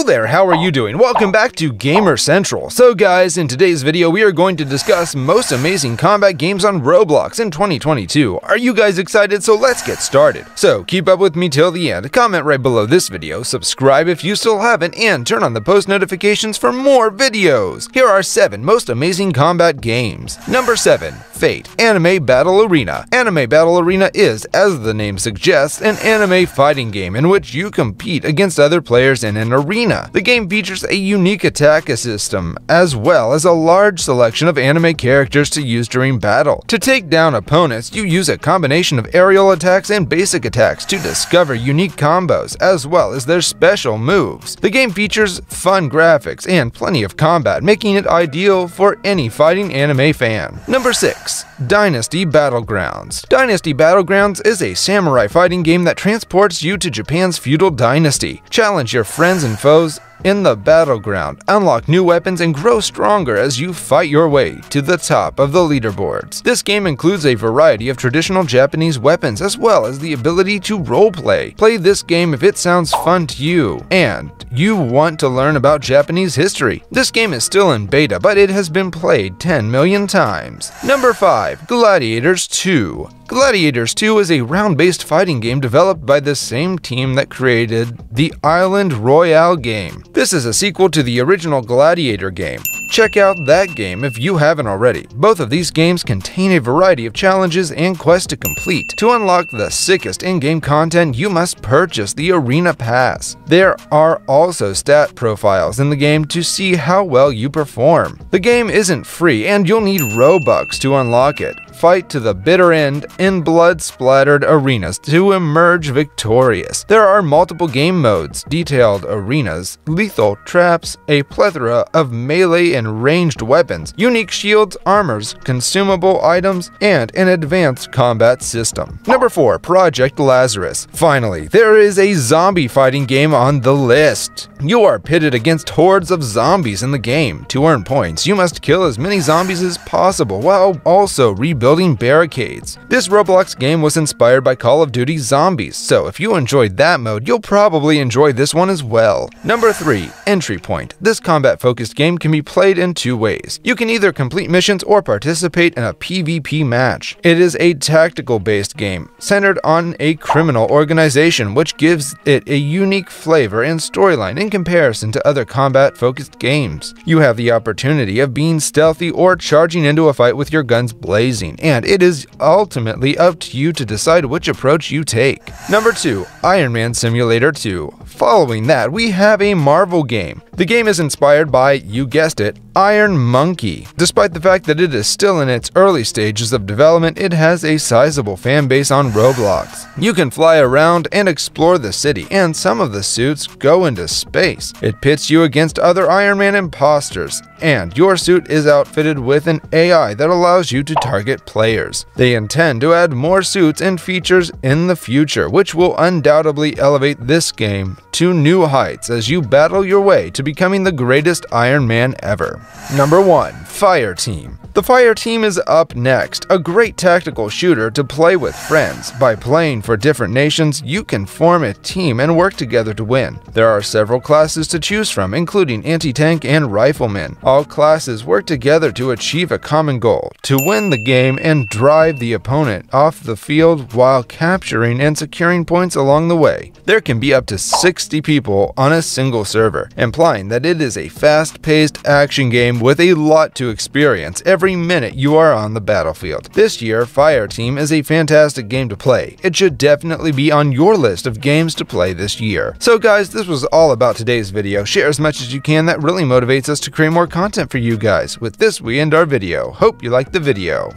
Hello there, how are you doing? Welcome back to Gamer Central. So guys, in today's video we are going to discuss most amazing combat games on Roblox in 2022. Are you guys excited? So let's get started. So keep up with me till the end, comment right below this video, subscribe if you still haven't, and turn on the post notifications for more videos. Here are 7 most amazing combat games. Number 7. Fate, Anime Battle Arena. Anime Battle Arena is, as the name suggests, an anime fighting game in which you compete against other players in an arena. The game features a unique attack system, as well as a large selection of anime characters to use during battle. To take down opponents, you use a combination of aerial attacks and basic attacks to discover unique combos, as well as their special moves. The game features fun graphics and plenty of combat, making it ideal for any fighting anime fan. Number 6. Dynasty Battlegrounds. Dynasty Battlegrounds is a samurai fighting game that transports you to Japan's feudal dynasty. Challenge your friends and foes in the battleground, unlock new weapons, and grow stronger as you fight your way to the top of the leaderboards. This game includes a variety of traditional Japanese weapons, as well as the ability to roleplay. Play this game if it sounds fun to you and you want to learn about Japanese history. This game is still in beta, but it has been played 10 million times. Number 5. Gladiators 2. Gladiators 2 is a round-based fighting game developed by the same team that created the Island Royale game. This is a sequel to the original Gladiator game. Check out that game if you haven't already. Both of these games contain a variety of challenges and quests to complete. To unlock the sickest in-game content, you must purchase the Arena Pass. There are also stat profiles in the game to see how well you perform. The game isn't free, and you'll need Robux to unlock it. Fight to the bitter end in blood-splattered arenas to emerge victorious. There are multiple game modes, detailed arenas, lethal traps, a plethora of melee and ranged weapons, unique shields, armors, consumable items, and an advanced combat system. Number 4. Project Lazarus. Finally, there is a zombie fighting game on the list. You are pitted against hordes of zombies in the game. To earn points, you must kill as many zombies as possible while also rebuilding barricades. This Roblox game was inspired by Call of Duty Zombies, so if you enjoyed that mode, you'll probably enjoy this one as well. Number 3. Entry Point. This combat-focused game can be played in 2 ways. You can either complete missions or participate in a PvP match. It is a tactical-based game centered on a criminal organization, which gives it a unique flavor and storyline in comparison to other combat-focused games. You have the opportunity of being stealthy or charging into a fight with your guns blazing, and it is ultimately up to you to decide which approach you take. Number 2. Iron Man Simulator 2. Following that, we have a Marvel game. The game is inspired by, you guessed it, Iron Monkey. Despite the fact that it is still in its early stages of development, it has a sizable fan base on Roblox. You can fly around and explore the city, and some of the suits go into space. It pits you against other Iron Man imposters, and your suit is outfitted with an AI that allows you to target players. They intend to add more suits and features in the future, which will undoubtedly elevate this game to new heights as you battle your way to becoming the greatest Iron Man ever. Number 1. Fireteam. The Fireteam is up next, a great tactical shooter to play with friends. By playing for different nations, you can form a team and work together to win. There are several classes to choose from, including anti-tank and riflemen. All classes work together to achieve a common goal, to win the game and drive the opponent off the field while capturing and securing points along the way. There can be up to 60 people on a single server, implying that it is a fast-paced action game with a lot to experience every minute you are on the battlefield. This year, Fireteam is a fantastic game to play. It should definitely be on your list of games to play this year. So guys, this was all about today's video. Share as much as you can, that really motivates us to create more content for you guys. With this, we end our video. Hope you liked the video.